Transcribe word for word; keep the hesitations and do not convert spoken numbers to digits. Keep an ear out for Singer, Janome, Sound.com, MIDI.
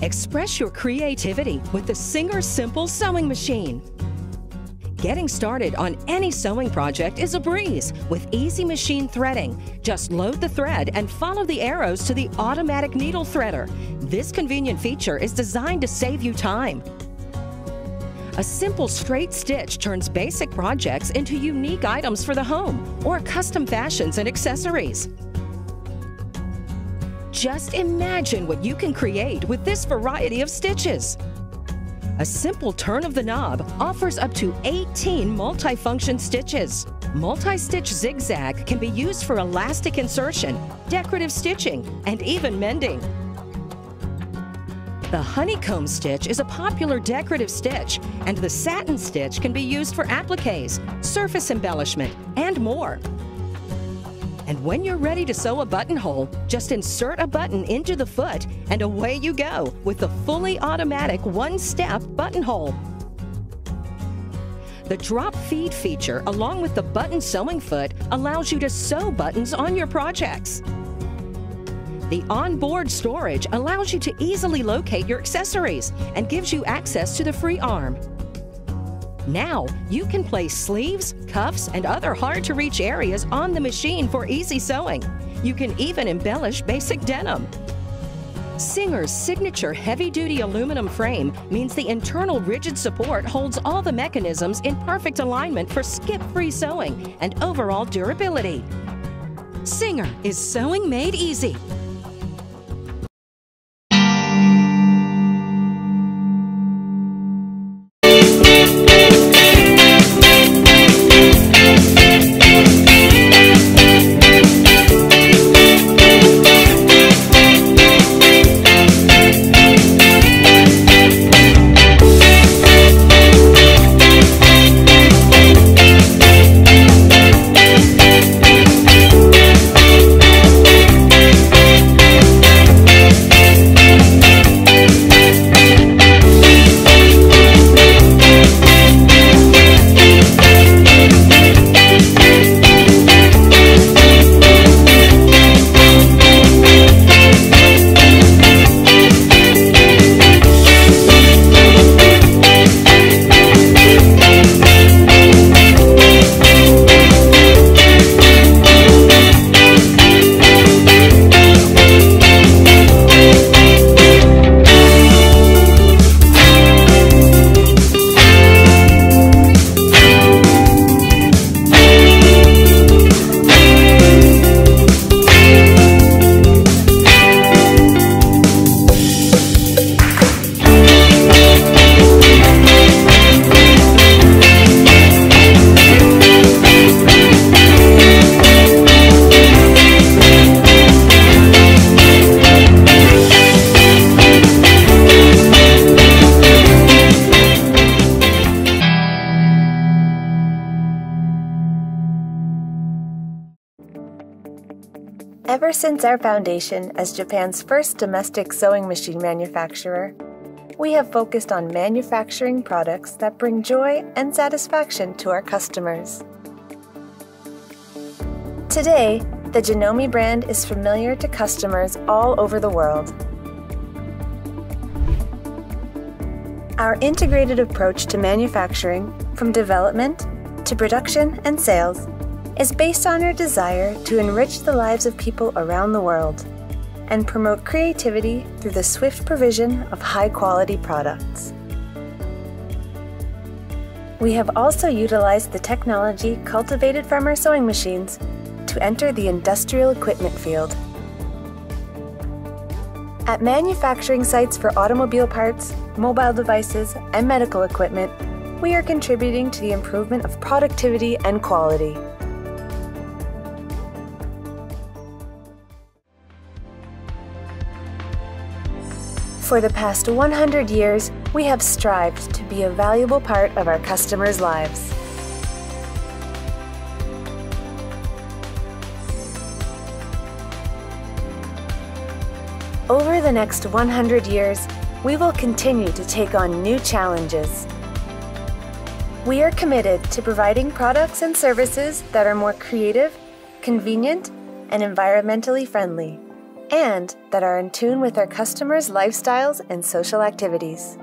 Express your creativity with the Singer Simple Sewing Machine. Getting started on any sewing project is a breeze with easy machine threading. Just load the thread and follow the arrows to the automatic needle threader. This convenient feature is designed to save you time. A simple straight stitch turns basic projects into unique items for the home or custom fashions and accessories. Just imagine what you can create with this variety of stitches. A simple turn of the knob offers up to eighteen multifunction stitches. Multi-stitch zigzag can be used for elastic insertion, decorative stitching, and even mending. The honeycomb stitch is a popular decorative stitch, and the satin stitch can be used for appliques, surface embellishment, and more. And when you're ready to sew a buttonhole, just insert a button into the foot and away you go with the fully automatic one-step buttonhole. The drop feed feature, along with the button sewing foot, allows you to sew buttons on your projects. The onboard storage allows you to easily locate your accessories and gives you access to the free arm. Now, you can place sleeves, cuffs, and other hard-to-reach areas on the machine for easy sewing. You can even embellish basic denim. Singer's signature heavy-duty aluminum frame means the internal rigid support holds all the mechanisms in perfect alignment for skip-free sewing and overall durability. Singer is sewing made easy. Ever since our foundation as Japan's first domestic sewing machine manufacturer, we have focused on manufacturing products that bring joy and satisfaction to our customers. Today, the Janome brand is familiar to customers all over the world. Our integrated approach to manufacturing, from development to production and sales, is based on our desire to enrich the lives of people around the world and promote creativity through the swift provision of high-quality products. We have also utilized the technology cultivated from our sewing machines to enter the industrial equipment field. At manufacturing sites for automobile parts, mobile devices, and medical equipment, we are contributing to the improvement of productivity and quality. For the past one hundred years, we have strived to be a valuable part of our customers' lives. Over the next one hundred years, we will continue to take on new challenges. We are committed to providing products and services that are more creative, convenient, and environmentally friendly, and that are in tune with our customers' lifestyles and social activities.